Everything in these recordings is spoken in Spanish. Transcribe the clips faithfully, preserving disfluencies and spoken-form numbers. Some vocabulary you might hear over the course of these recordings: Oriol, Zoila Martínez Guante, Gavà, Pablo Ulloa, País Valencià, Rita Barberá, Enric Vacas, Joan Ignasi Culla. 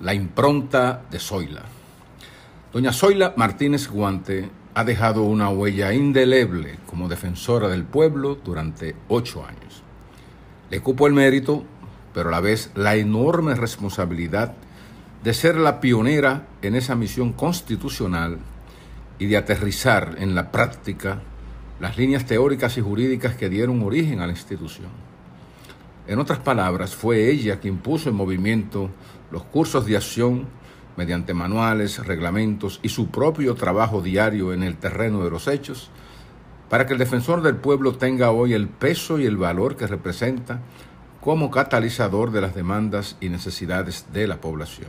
La impronta de Zoila. Doña Zoila Martínez Guante ha dejado una huella indeleble como defensora del pueblo durante ocho años. Le cupo el mérito, pero a la vez la enorme responsabilidad de ser la pionera en esa misión constitucional y de aterrizar en la práctica las líneas teóricas y jurídicas que dieron origen a la institución. En otras palabras, fue ella quien puso en movimiento los cursos de acción mediante manuales, reglamentos y su propio trabajo diario en el terreno de los hechos para que el defensor del pueblo tenga hoy el peso y el valor que representa como catalizador de las demandas y necesidades de la población.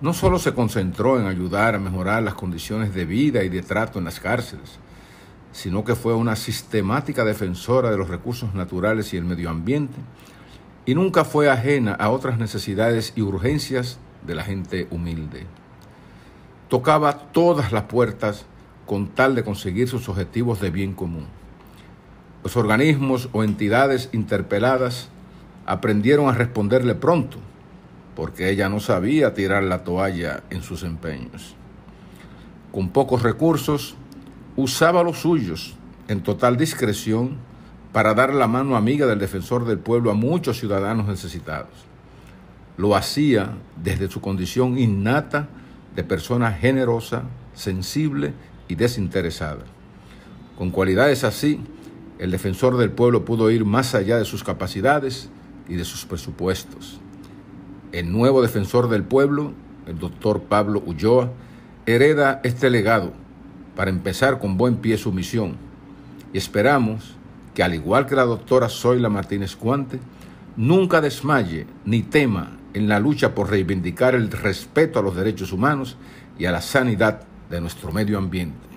No solo se concentró en ayudar a mejorar las condiciones de vida y de trato en las cárceles, sino que fue una sistemática defensora de los recursos naturales y el medio ambiente, y nunca fue ajena a otras necesidades y urgencias de la gente humilde. Tocaba todas las puertas con tal de conseguir sus objetivos de bien común. Los organismos o entidades interpeladas aprendieron a responderle pronto, porque ella no sabía tirar la toalla en sus empeños. Con pocos recursos, usaba los suyos en total discreción para dar la mano amiga del defensor del pueblo a muchos ciudadanos necesitados. Lo hacía desde su condición innata de persona generosa, sensible y desinteresada. Con cualidades así, el defensor del pueblo pudo ir más allá de sus capacidades y de sus presupuestos. El nuevo defensor del pueblo, el doctor Pablo Ulloa, hereda este legado para empezar con buen pie su misión, y esperamos que, al igual que la doctora Zoila Martínez Guante, nunca desmaye ni tema en la lucha por reivindicar el respeto a los derechos humanos y a la sanidad de nuestro medio ambiente.